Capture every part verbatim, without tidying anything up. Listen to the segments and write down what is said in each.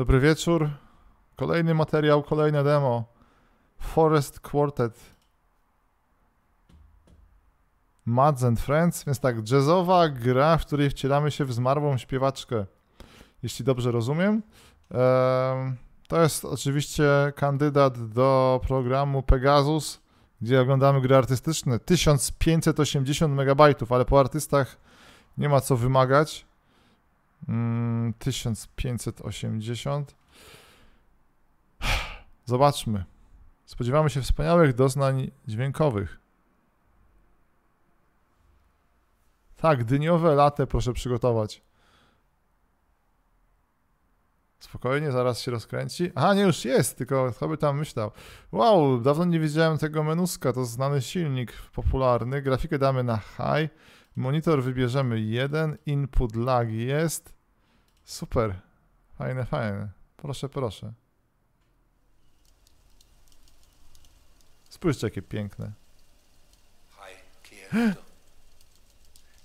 Dobry wieczór. Kolejny materiał, kolejne demo. Forest Quartet. Mads and Friends, więc tak, jazzowa gra, w której wcielamy się w zmarłą śpiewaczkę, jeśli dobrze rozumiem. Eee, to jest oczywiście kandydat do programu Pegasus, gdzie oglądamy gry artystyczne. tysiąc pięćset osiemdziesiąt megabajtów, ale po artystach nie ma co wymagać. Mm, tysiąc pięćset osiemdziesiąt. Zobaczmy. Spodziewamy się wspaniałych doznań dźwiękowych. Tak, dyniowe latte proszę przygotować. Spokojnie, zaraz się rozkręci. Aha, nie, już jest, tylko kto by tam myślał. Wow, dawno nie widziałem tego menuska, to znany silnik popularny. Grafikę damy na high. Monitor wybierzemy jeden. Input lag jest. Super, fajne, fajne. Proszę, proszę. Spójrzcie, jakie piękne.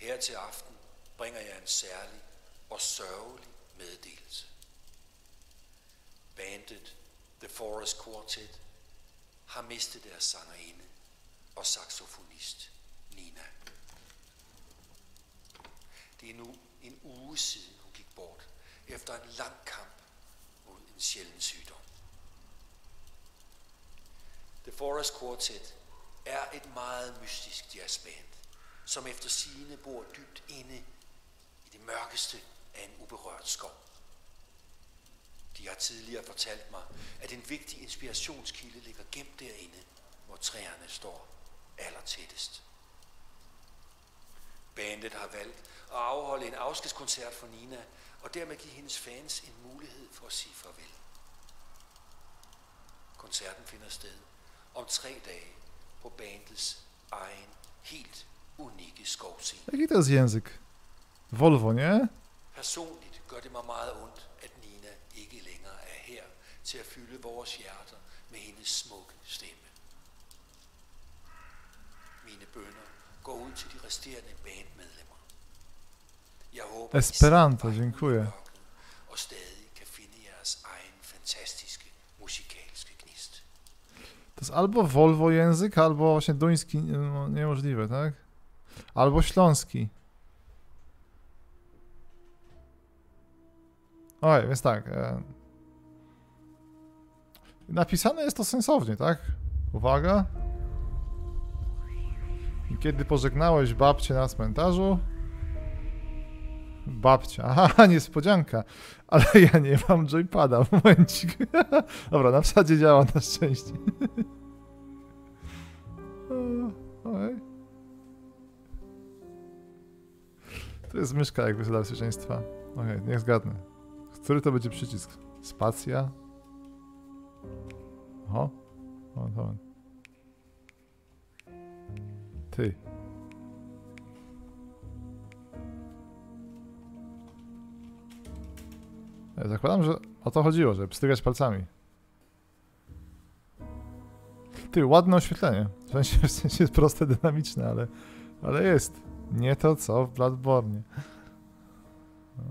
Her til aften bringer jeg en særlig og sørgelig meddelelse. Bandet The Forest Quartet har mistet deres sangerinde og saxofonist Nina. Det er nu en uge siden hun gik bort efter en lang kamp mod en sjælden sygdom. The Forest Quartet er et meget mystisk jazzband, som efter sigende bor dybt inde i det mørkeste af en uberørt skov. De har tidligere fortalt mig, at en vigtig inspirationskilde ligger gemt derinde, hvor træerne står allertættest. Bandet har valgt at afholde en afskedskoncert for Nina, og dermed give hendes fans en mulighed for at sige farvel. Koncerten finder sted om tre dage på bandets egen helt unikke skovscene. Jaki to jest język? Volvo, nie? Personligt gør det mig meget ondt, at Nina ikke længere er her til at fylde vores hjerter med hendes smukke stemme. Mine bønner går ud til de resterende bandmedlemmer. Jeg håber, Esperanto, dziękuję. Og stadig kan finde jeres egen fantastiske musikalske gnist. To jest albo Volvo język, albo właśnie duński, no, niemożliwe, tak? Albo śląski. Oj, więc tak. E... Napisane jest to sensownie, tak? Uwaga. Kiedy pożegnałeś babcię na cmentarzu? Babcia. Aha, niespodzianka. Ale ja nie mam joypada, momencik. Dobra, na wsadzie działa na szczęście. Oj. To jest myszka, jakby dla bezpieczeństwa. Okej, okay, niech zgadnę. Który to będzie przycisk? Spacja? Oho. O, to ty. Ja zakładam, że o to chodziło, żeby pstrygać palcami. Ty, ładne oświetlenie. W sensie, w sensie jest proste, dynamiczne, ale, ale jest. Nie to co w Bloodborne. No.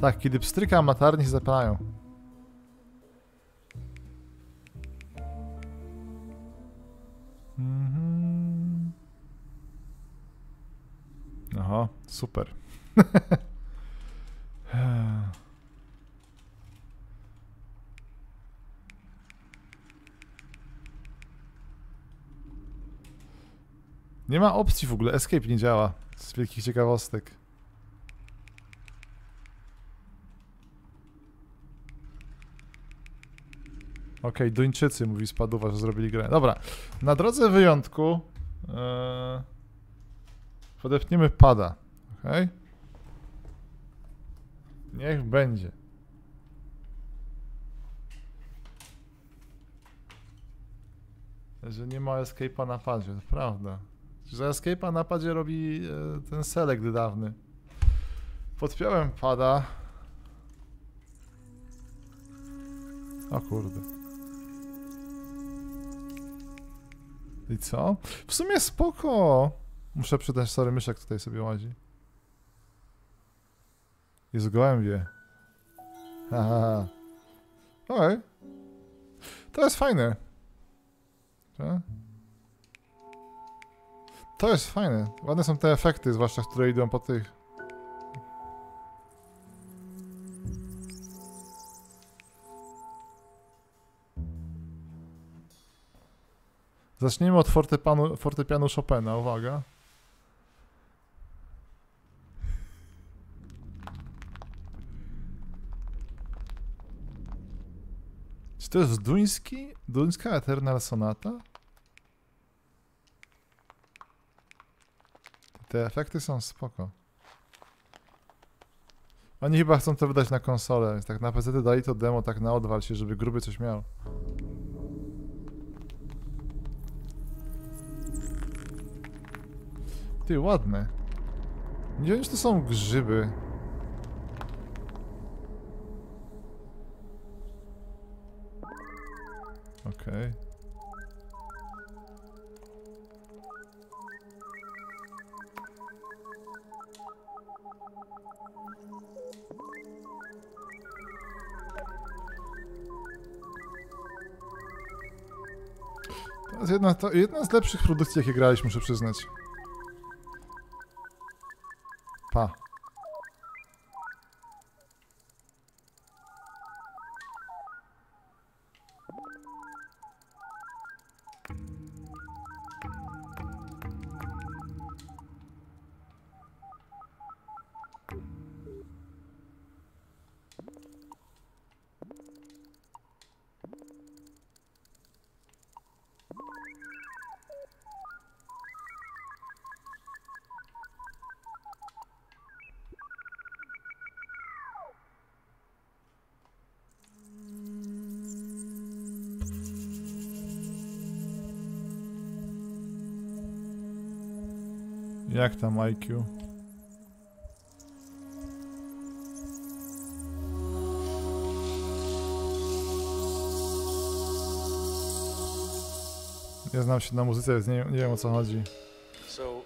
Tak, kiedy pstrykam, latarnie się zapalają. Mhm. Aha, super. Nie ma opcji w ogóle, escape nie działa, z wielkich ciekawostek. Okej, okay, Duńczycy, mówi Spaduwa, że zrobili grę. Dobra, na drodze wyjątku yy, podepniemy pada, okej? Okay? Niech będzie. Że nie ma escape'a na padzie, to prawda. Za escape'a na padzie robi e, ten select dawny. Podpiąłem pada. O kurde. I co? W sumie spoko. Muszę przydać, sorry, myszek tutaj sobie łazi. Jest gołębie. Haha. Okej. Okay. To jest fajne. Tak? To jest fajne. Ładne są te efekty, zwłaszcza które idą po tych. Zacznijmy od fortepianu, fortepianu Chopina, uwaga. Czy to jest duński? Duńska Eternal Sonata? Te efekty są spoko. Oni chyba chcą to wydać na konsolę, więc tak na P C dali to demo tak na odwal się, żeby gruby coś miał. Ty, ładne. Nie wiem, czy to są grzyby. Okej. Okay. To jest jedna, to jedna z lepszych produkcji, jakie graliśmy, muszę przyznać. Pa. Jak tam I Q? Ja znam się na muzyce, więc nie, nie wiem o co chodzi. So,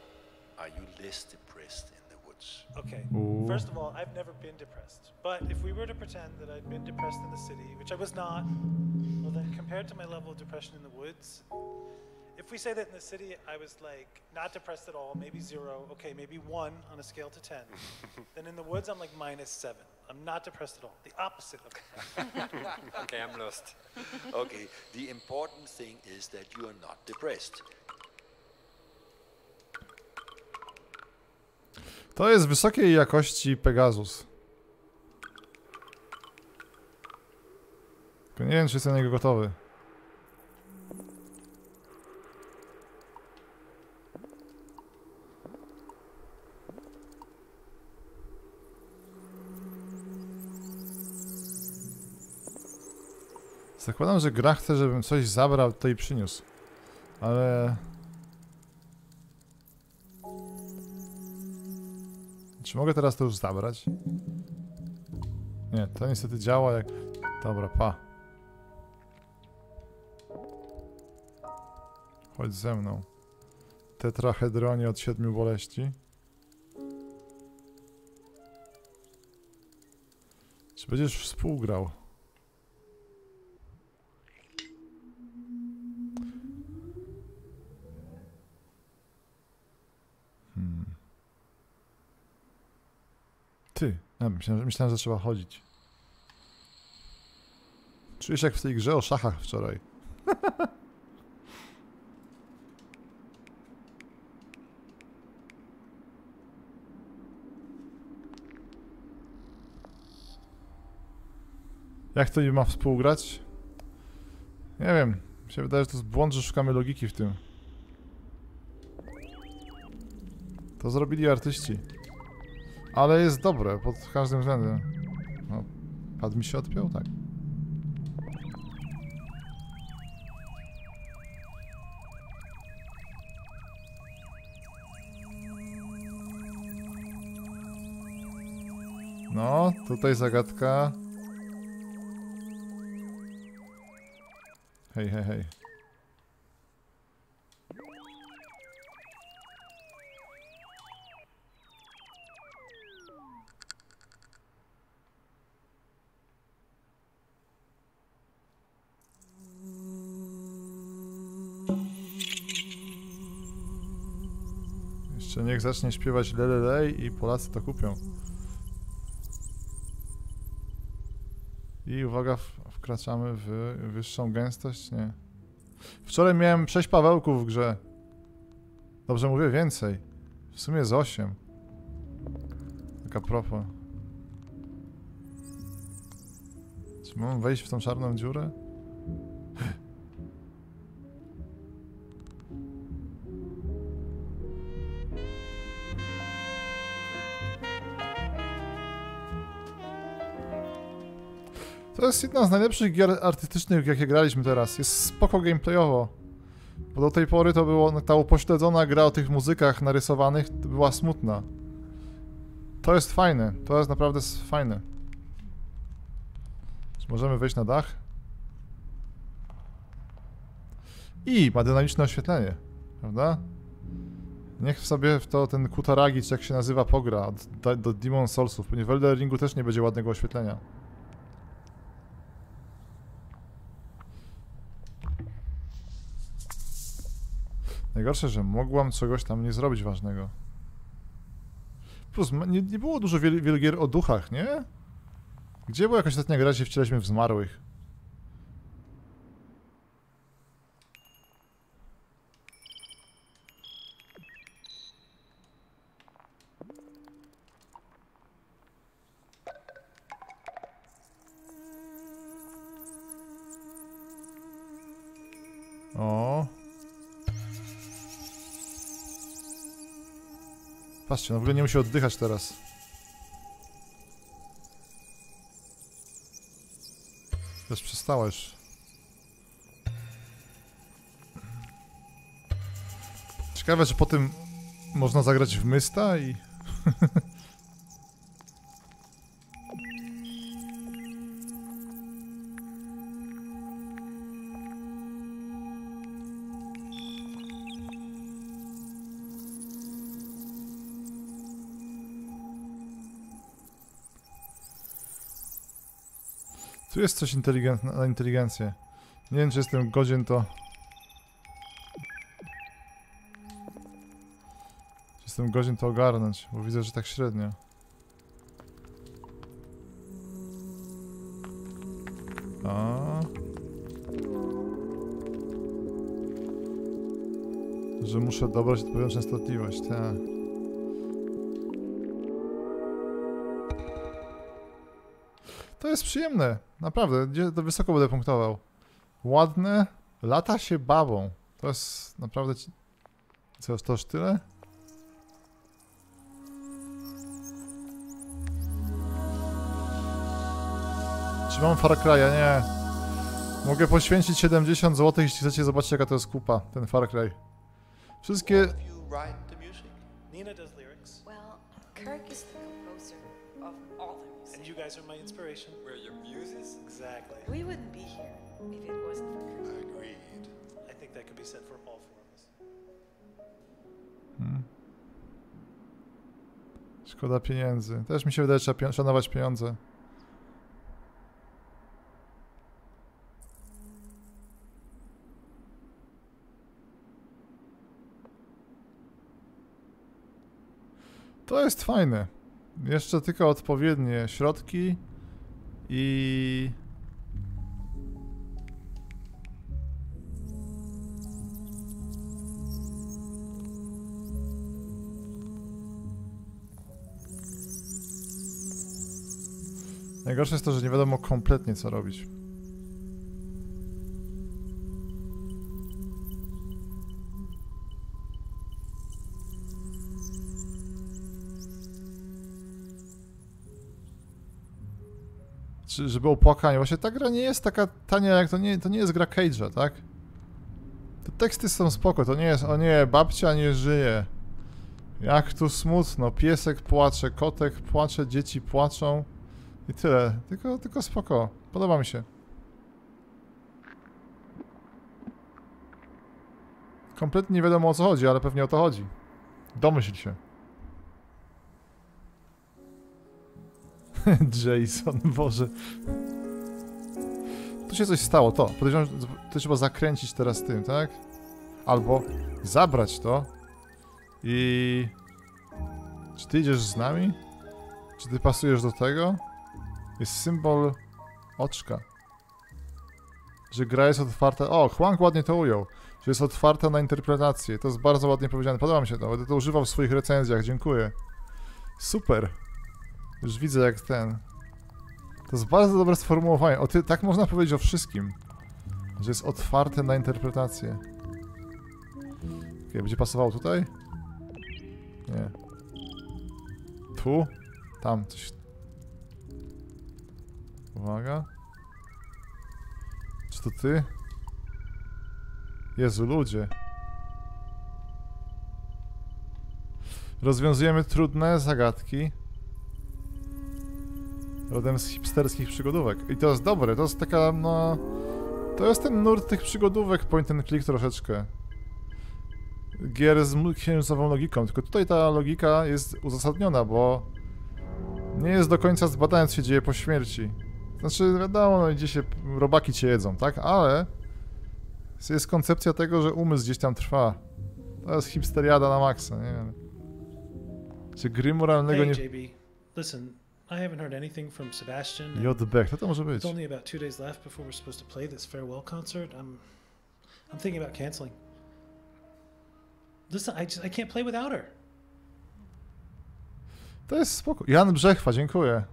are you less depressed in the woods? Okay. Ooh. First of all, I've never been depressed. But if we were to pretend that I'd been depressed in the city, which I was not, well then compared to my level of depression in the woods, if we say that in the city I was like not depressed at all, maybe zero, okay, maybe one on a scale to ten, then in the woods I'm like minus seven. I'm not depressed at all. The opposite of that. Okay, I'm lost. Okay, the important thing is that you are not depressed. To jest wysokiej jakości Pegasus. Tylko nie wiem, czy jestem na niego gotowy. Zakładam, że gra chce, żebym coś zabrał to i przyniósł, ale... Czy mogę teraz to już zabrać? Nie, to niestety działa jak... Dobra, pa. Chodź ze mną. Tetrahedronie od siedmiu boleści. Czy będziesz współgrał? Ty, ja myślałem, myślałem, że trzeba chodzić. Czujesz jak w tej grze o szachach wczoraj. Jak to nie ma współgrać? Nie wiem, mi się wydaje, że to jest błąd, że szukamy logiki w tym. To zrobili artyści. Ale jest dobre, pod każdym względem. No, pad mi się odpiął, tak. No, tutaj zagadka. Hej, hej, hej. Że niech zacznie śpiewać lelelej i Polacy to kupią. I uwaga, wkraczamy w wyższą gęstość? Nie. Wczoraj miałem sześć Pawełków w grze. Dobrze mówię, więcej. W sumie z osiem. Tak a propos. Czy mam wejść w tą czarną dziurę? To jest jedna z najlepszych gier artystycznych, jakie graliśmy teraz. Jest spoko gameplayowo. Bo do tej pory to była ta upośledzona gra o tych muzykach narysowanych, była smutna. To jest fajne, to jest naprawdę fajne. Czy możemy wejść na dach? I ma dynamiczne oświetlenie, prawda? Niech w sobie w to ten Kutaragi, czy jak się nazywa, pogra do, do Demon Soulsów, ponieważ w Elden Ringu też nie będzie ładnego oświetlenia. Najgorsze, że mogłam czegoś tam nie zrobić ważnego. Plus, nie, nie było dużo wielu, wielu gier o duchach, nie? Gdzie była jakaś ostatnia gra, gdzie wcieliśmy w zmarłych? O. Patrzcie, no w ogóle nie musi oddychać teraz. Też przestała już. Ciekawe, że po tym można zagrać w Mysta i... Tu jest coś inteligentne, na inteligencję. Nie wiem, czy jestem godzien to... Czy jestem godzien to ogarnąć, bo widzę, że tak średnio. A... Że muszę dobrać odpowiednią częstotliwość, tak. To jest przyjemne, naprawdę, to wysoko będę punktował. Ładne, lata się babą. To jest naprawdę... Co, to już tyle? Czy mam Far Cry'a? Nie. Mogę poświęcić siedemdziesiąt złotych, jeśli chcecie zobaczyć, jaka to jest kupa, ten Far Cry. Wszystkie... Nina does lyrics. Well, Kirk is the composer of all the music. And you guys are my inspiration. We're your muses? Exactly. We wouldn't be here if it wasn't for Kirk. Agreed. I think that could be said for all four of us. Hmm. Szkoda pieniędzy. Też mi się wydaje, że trzeba szanować pieniądze. To jest fajne. Jeszcze tylko odpowiednie środki i... Najgorsze jest to, że nie wiadomo kompletnie co robić. Żeby opłakanie. Właśnie ta gra nie jest taka tania, jak to nie, to nie jest gra Cage'a, tak? Te teksty są spoko, to nie jest, o nie, babcia nie żyje. Jak tu smutno, piesek płacze, kotek płacze, dzieci płaczą. I tyle, tylko, tylko spoko, podoba mi się. Kompletnie nie wiadomo o co chodzi, ale pewnie o to chodzi. Domyśl się. Jason, Boże. Tu się coś stało, to. Podejrzewam, że to trzeba zakręcić teraz tym, tak? Albo zabrać to i Czy ty idziesz z nami? Czy ty pasujesz do tego? Jest symbol oczka. Że gra jest otwarta... O, Hwang ładnie to ujął. Że jest otwarta na interpretację. To jest bardzo ładnie powiedziane. Podoba mi się to. Będę to używał w swoich recenzjach. Dziękuję. Super. Już widzę jak ten... To jest bardzo dobre sformułowanie. O, ty, tak można powiedzieć o wszystkim. Że jest otwarte na interpretację. Okay, będzie pasowało tutaj? Nie. Tu? Tam coś... Uwaga. Czy to ty? Jezu, ludzie. Rozwiązujemy trudne zagadki. Rodem z hipsterskich przygodówek. I to jest dobre, to jest taka, no... To jest ten nurt tych przygodówek point and click troszeczkę. Gier z księżycową logiką, tylko tutaj ta logika jest uzasadniona, bo... Nie jest do końca zbadane, co się dzieje po śmierci. Znaczy, wiadomo, no gdzie się robaki cię jedzą, tak? Ale... Jest koncepcja tego, że umysł gdzieś tam trwa. To jest hipsteriada na maksa, nie wiem. Czy gry moralnego nie... I haven't heard anything from Sebastian. J B, kto to może być? It's only about two days left before we're supposed to play this farewell concert. I'm, I'm thinking about canceling. Listen, I just I can't play without her. To jest spoko. Jan Brzechwa, dziękuję.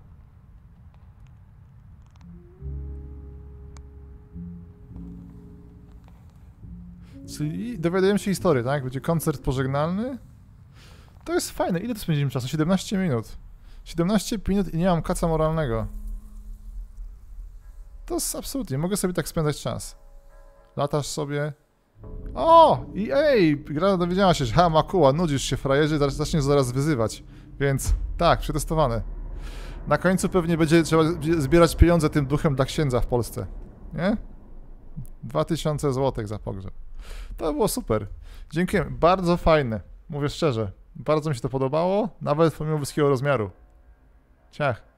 Czyli dowiadujemy się historię, tak? Będzie koncert pożegnalny. To jest fajne. Ile to spędzimy czasu? siedemnaście minut. siedemnaście minut i nie mam kaca moralnego. To jest absolutnie, mogę sobie tak spędzać czas. Latasz sobie... O! I ej! Gra dowiedziała się, że ha, Makuła, nudzisz się frajerzy, zaczniesz zaraz wyzywać. Więc tak, przetestowane. Na końcu pewnie będzie trzeba zbierać pieniądze tym duchem dla księdza w Polsce. Nie? dwa tysiące złotych za pogrzeb. To było super. Dziękuję, bardzo fajne. Mówię szczerze, bardzo mi się to podobało, nawet pomimo wysokiego rozmiaru. Ciach.